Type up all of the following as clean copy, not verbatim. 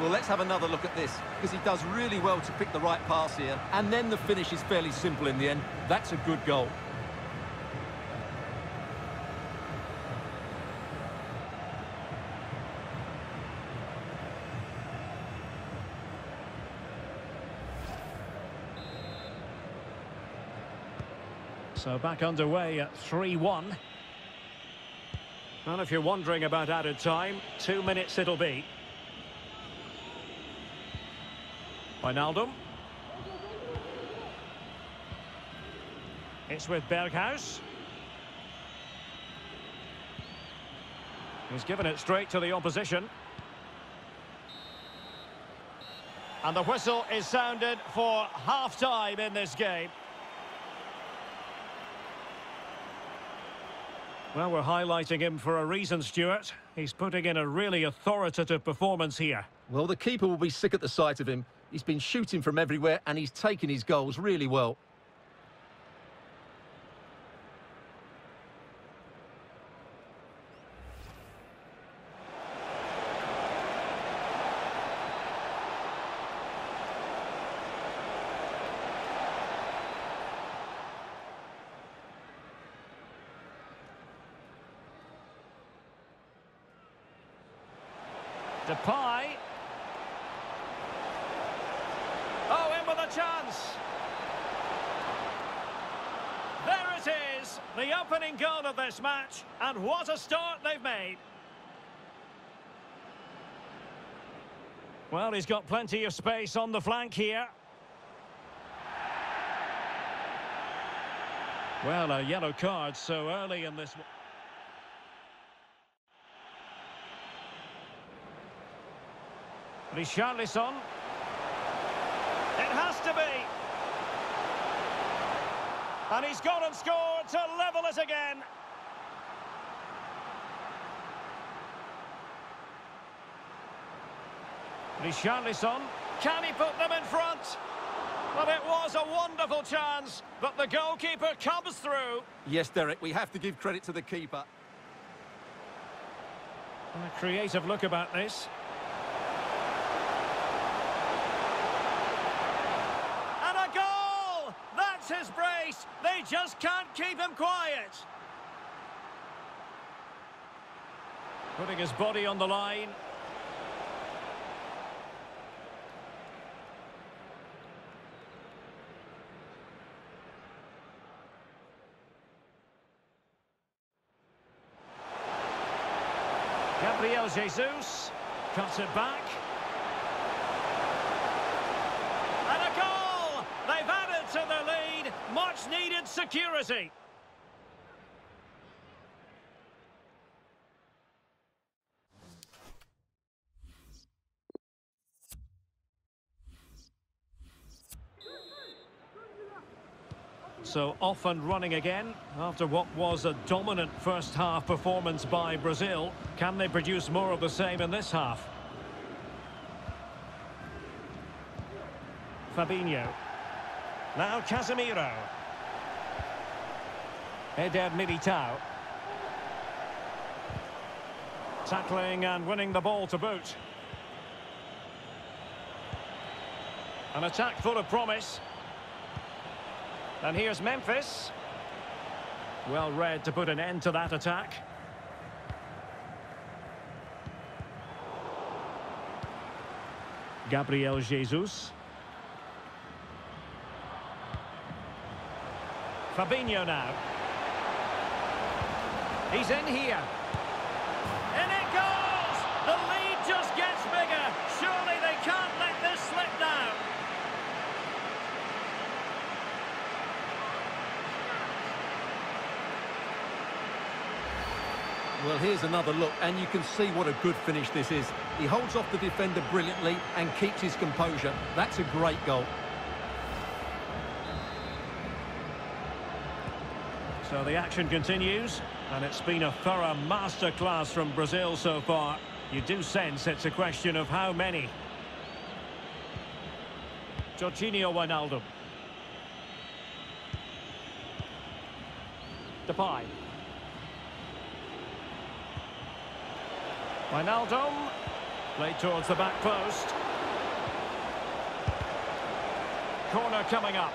Well, let's have another look at this, because he does really well to pick the right pass here. And then the finish is fairly simple in the end. That's a good goal. So back underway at 3-1. And if you're wondering about added time, 2 minutes it'll be. Wijnaldum. It's with Berghuis. He's given it straight to the opposition. And the whistle is sounded for half-time in this game. Well, we're highlighting him for a reason, Stuart. He's putting in a really authoritative performance here. Well, the keeper will be sick at the sight of him. He's been shooting from everywhere and he's taken his goals really well. Depay. Oh, in with a chance. There it is, the opening goal of this match, and what a start they've made. Well, he's got plenty of space on the flank here. Well, a yellow card so early in this. Richarlison. It has to be. And he's gone and scored to level it again. Richarlison. Can he put them in front? Well, it was a wonderful chance, but the goalkeeper comes through. Yes, Derek, we have to give credit to the keeper. A creative look about this. His brace, they just can't keep him quiet. Putting his body on the line. Gabriel Jesus cuts it back. Much-needed security. So off and running again after what was a dominant first-half performance by Brazil. Can they produce more of the same in this half? Fabinho. Now Casemiro. Eder Militao. Tackling and winning the ball to boot. An attack full of promise. And here's Memphis. Well read to put an end to that attack. Gabriel Jesus. Fabinho now. He's in here. And it goes! The lead just gets bigger. Surely they can't let this slip now. Well, here's another look, and you can see what a good finish this is. He holds off the defender brilliantly and keeps his composure. That's a great goal. So the action continues, and it's been a thorough masterclass from Brazil so far. You do sense it's a question of how many. Jorginho, Wijnaldum. Depay. Wijnaldum. Played towards the back post. Corner coming up.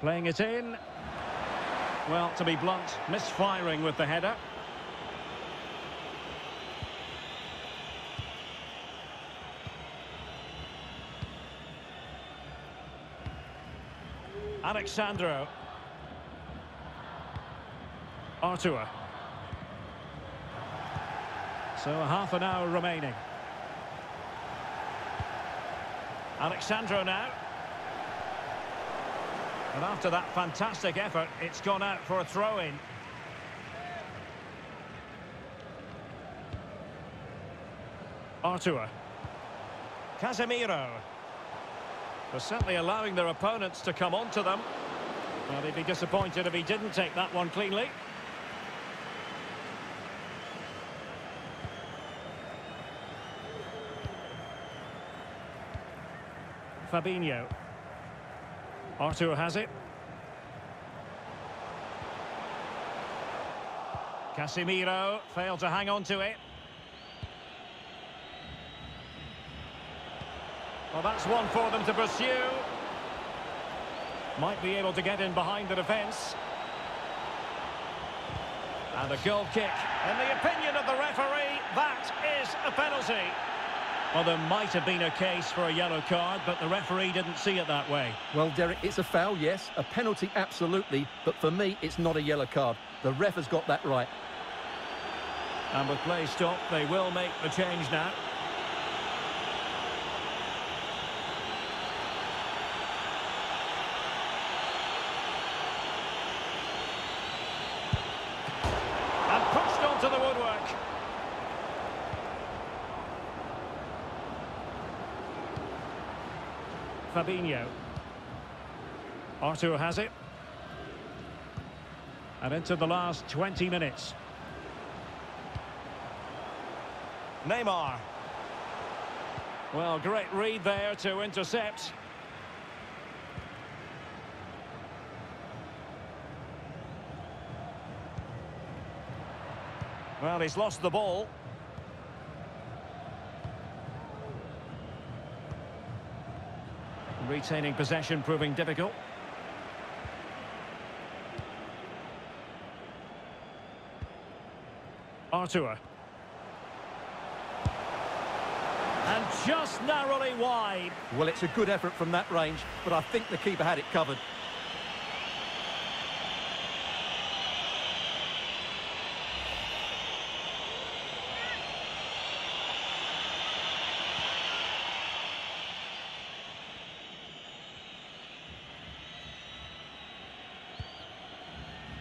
Playing it in. Well, to be blunt, misfiring with the header. Alexandro. Artua. So half an hour remaining. Alexandro now. And after that fantastic effort, it's gone out for a throw-in. Artur. Casemiro. They're certainly allowing their opponents to come onto them. Well, they'd be disappointed if he didn't take that one cleanly. Fabinho. Arthur has it. Casemiro failed to hang on to it. Well, that's one for them to pursue. Might be able to get in behind the defence. And a goal kick. In the opinion of the referee, that is a penalty. Well, there might have been a case for a yellow card, but the referee didn't see it that way. Well, Derek, it's a foul, yes. A penalty, absolutely. But for me, it's not a yellow card. The ref has got that right. And with play stopped, they will make the change now. And pushed onto the woodwork. Fabinho. Arthur has it. And into the last 20 minutes. Neymar. Well, great read there to intercept. Well, he's lost the ball. Retaining possession proving difficult. Artur. And just narrowly wide. Well, it's a good effort from that range, but I think the keeper had it covered.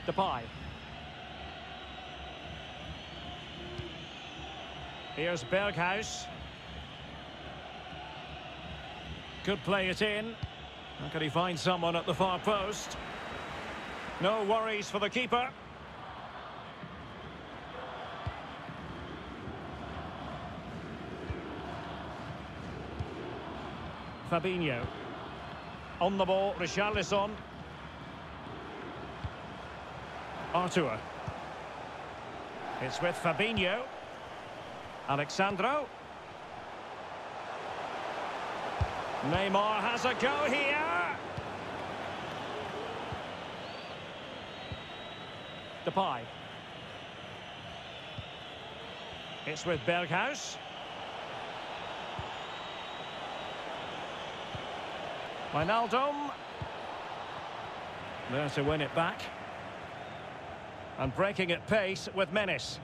Depay. Here's Berghuis. Could play it in. How can he find someone at the far post? No worries for the keeper. Fabinho. On the ball, Richarlison. Artur. It's with Fabinho. Alexandro. Neymar has a go here. Depay. It's with Berghuis. Wijnaldum. There to win it back. And breaking at pace with menace.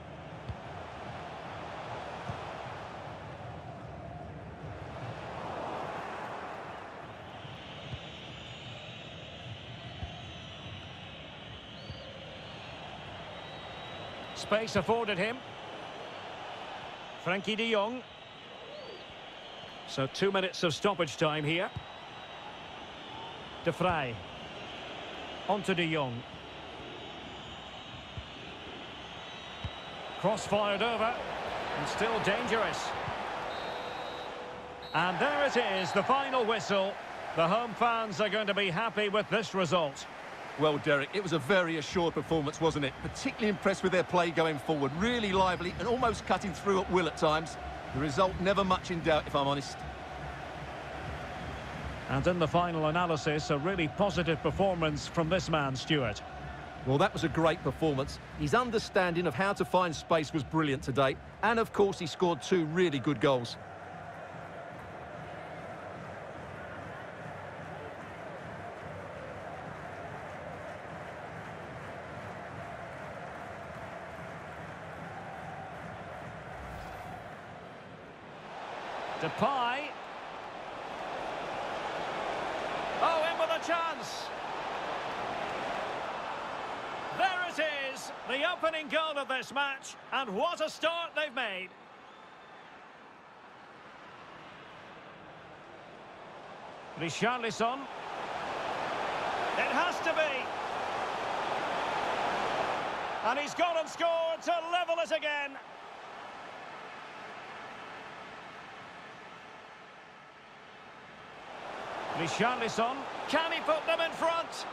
Space afforded him. Frankie De Jong. So 2 minutes of stoppage time here. De Vrij. On to De Jong. Cross fired over. And still dangerous. And there it is, the final whistle. The home fans are going to be happy with this result. Well, Derek, it was a very assured performance, wasn't it? Particularly impressed with their play going forward. Really lively and almost cutting through at will at times. The result never much in doubt, if I'm honest. And in the final analysis, a really positive performance from this man, Stuart. Well, that was a great performance. His understanding of how to find space was brilliant today. And, of course, he scored two really good goals. Depay. Oh, in with a chance. There it is, the opening goal of this match, and what a start they've made. Richarlison. It has to be. And he's gone and scored to level it again. Charleson, can he put them in front?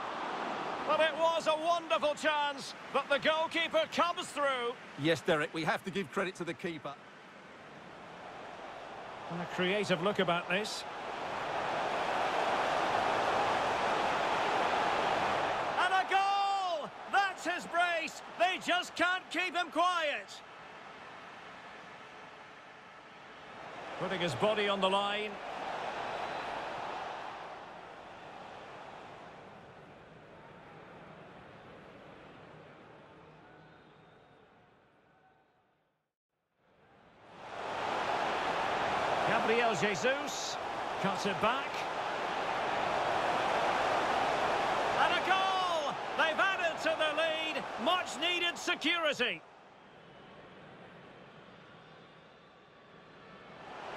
But it was a wonderful chance, but the goalkeeper comes through. Yes, Derek, we have to give credit to the keeper. And a creative look about this. And a goal! That's his brace. They just can't keep him quiet. Putting his body on the line. Gabriel Jesus cuts it back. And a goal! They've added to the lead. Much needed security.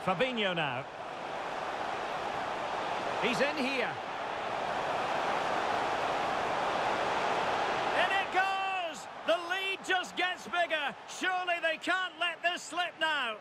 Fabinho now. He's in here. And it goes! The lead just gets bigger. Surely they can't let this slip now.